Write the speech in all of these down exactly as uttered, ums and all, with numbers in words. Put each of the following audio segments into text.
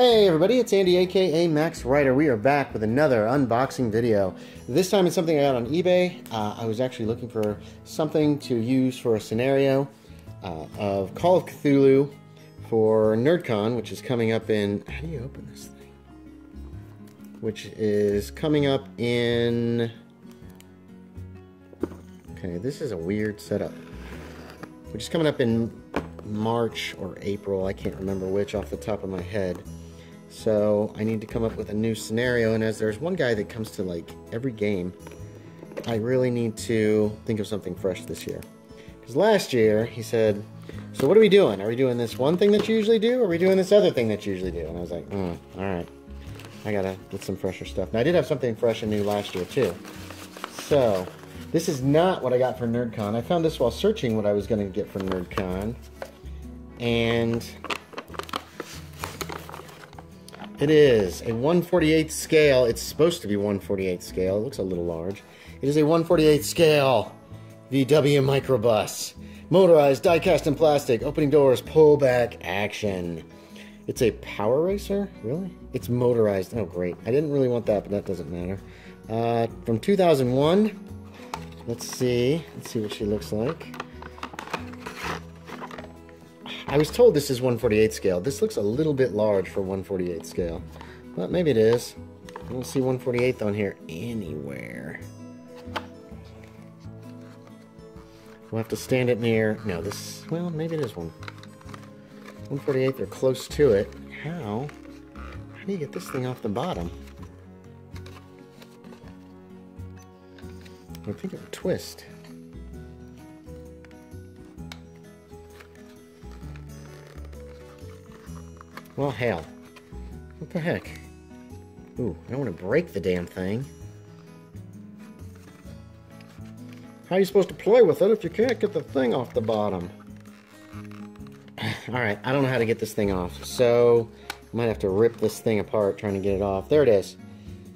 Hey everybody, it's Andy aka Max Ryder. We are back with another unboxing video. This time it's something I got on eBay. Uh, I was actually looking for something to use for a scenario uh, of Call of Cthulhu for NerdCon, which is coming up in... How do you open this thing? Which is coming up in... Okay, this is a weird setup. Which is coming up in March or April. I can't remember which off the top of my head. So I need to come up with a new scenario, and as there's one guy that comes to like every game, I really need to think of something fresh this year. Because last year he said, so what are we doing? Are we doing this one thing that you usually do? Or are we doing this other thing that you usually do? And I was like, mm, all right, I gotta get some fresher stuff. Now I did have something fresh and new last year too. So this is not what I got for NerdCon. I found this while searching what I was gonna get for NerdCon. And it is a one forty-eighth scale. It's supposed to be one forty-eighth scale. It looks a little large. It is a one forty-eighth scale V W Microbus. Motorized, die-cast in plastic, opening doors, pull-back action. It's a power racer? Really? It's motorized. Oh, great. I didn't really want that, but that doesn't matter. Uh, from two thousand one. Let's see. Let's see what she looks like. I was told this is one forty-eighth scale. This looks a little bit large for one forty-eighth scale. But maybe it is. I don't see one forty-eighth on here anywhere. We'll have to stand it near... No, this... Well, maybe it is one. one forty-eighth or close to it. How? How do you get this thing off the bottom? I think it would twist. Well, hell. What the heck? Ooh, I don't want to break the damn thing. How are you supposed to play with it if you can't get the thing off the bottom? Alright, I don't know how to get this thing off, so I might have to rip this thing apart trying to get it off. There it is.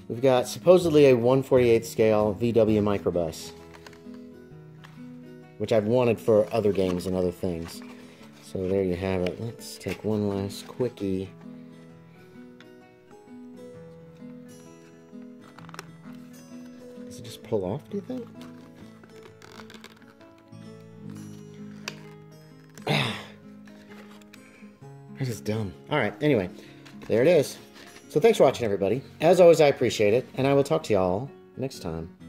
We've got supposedly a one forty-eighth scale V W Microbus, which I've wanted for other games and other things. So there you have it. Let's take one last quickie. Does it just pull off, do you think? That is dumb. Alright, anyway. There it is. So thanks for watching, everybody. As always, I appreciate it, and I will talk to y'all next time.